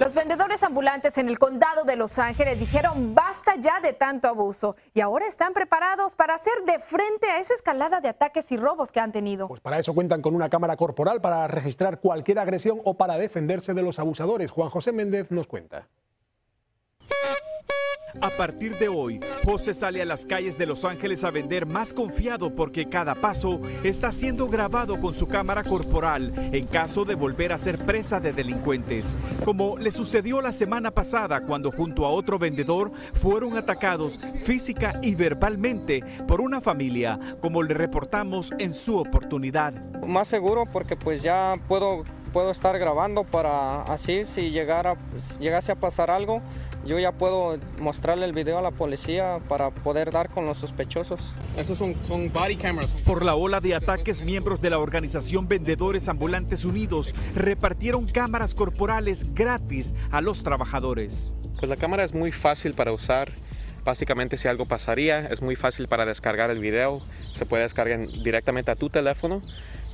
Los vendedores ambulantes en el condado de Los Ángeles dijeron basta ya de tanto abuso y ahora están preparados para hacer de frente a esa escalada de ataques y robos que han tenido. Pues para eso cuentan con una cámara corporal para registrar cualquier agresión o para defenderse de los abusadores. Juan José Méndez nos cuenta. A partir de hoy, José sale a las calles de Los Ángeles a vender más confiado porque cada paso está siendo grabado con su cámara corporal en caso de volver a ser presa de delincuentes, como le sucedió la semana pasada cuando junto a otro vendedor fueron atacados física y verbalmente por una familia, como le reportamos en su oportunidad. Más seguro porque pues ya puedo estar grabando para así si llegase a pasar algo. Yo ya puedo mostrarle el video a la policía para poder dar con los sospechosos. Esos son body cameras. Por la ola de ataques, miembros de la organización Vendedores Ambulantes Unidos repartieron cámaras corporales gratis a los trabajadores. Pues la cámara es muy fácil para usar. Básicamente, si algo pasaría, es muy fácil para descargar el video. Se puede descargar directamente a tu teléfono.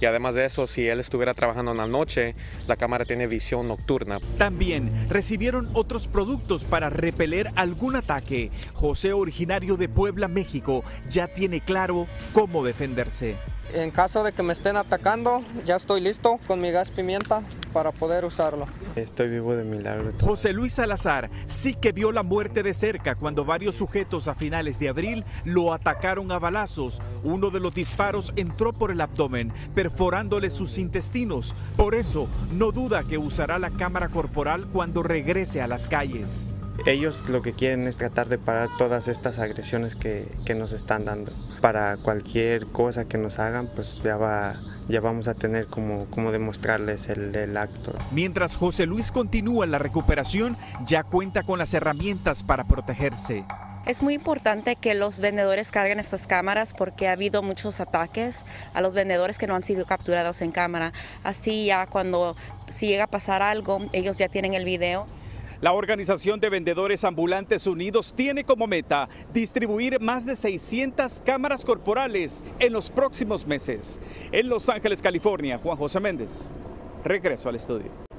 Y además de eso, si él estuviera trabajando en la noche, la cámara tiene visión nocturna. También recibieron otros productos para repeler algún ataque. José, originario de Puebla, México, ya tiene claro cómo defenderse. En caso de que me estén atacando, ya estoy listo con mi gas pimienta para poder usarlo. Estoy vivo de milagro. José Luis Salazar sí que vio la muerte de cerca cuando varios sujetos a finales de abril lo atacaron a balazos. Uno de los disparos entró por el abdomen, perforándole sus intestinos. Por eso, no duda que usará la cámara corporal cuando regrese a las calles. Ellos lo que quieren es tratar de parar todas estas agresiones que nos están dando. Para cualquier cosa que nos hagan, pues ya vamos a tener como demostrarles el acto. Mientras José Luis continúa la recuperación, ya cuenta con las herramientas para protegerse. Es muy importante que los vendedores carguen estas cámaras porque ha habido muchos ataques a los vendedores que no han sido capturados en cámara. Así ya si llega a pasar algo, ellos ya tienen el video. La Organización de Vendedores Ambulantes Unidos tiene como meta distribuir más de 600 cámaras corporales en los próximos meses. En Los Ángeles, California, Juan José Méndez. Regreso al estudio.